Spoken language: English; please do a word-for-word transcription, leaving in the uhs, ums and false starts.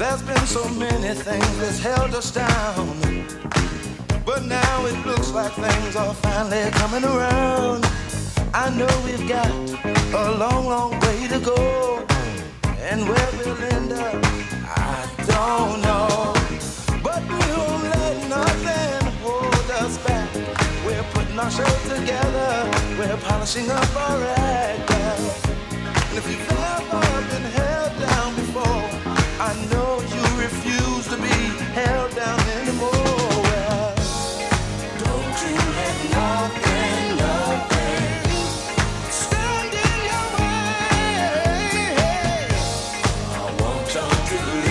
There's been so many things that's held us down, but now it looks like things are finally coming around. I know we've got a long, long way to go, and where we'll end up, I don't know. But we won't let nothing hold us back. We're putting our show together, we're polishing up our act. And if you've ever been held down before, I know you refuse to be held down anymore. Well, don't you let nothing, nothing stand in your way. I won't talk to you.